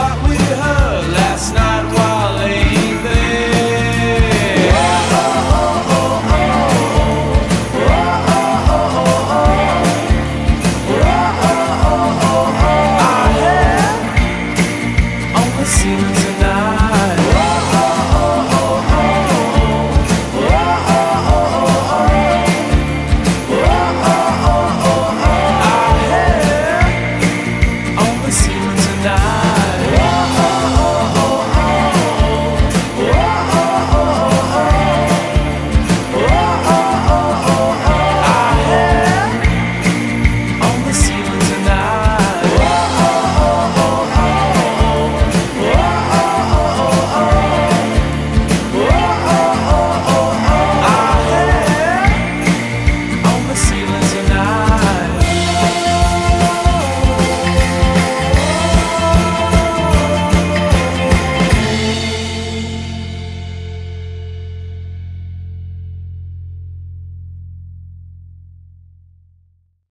what we heard.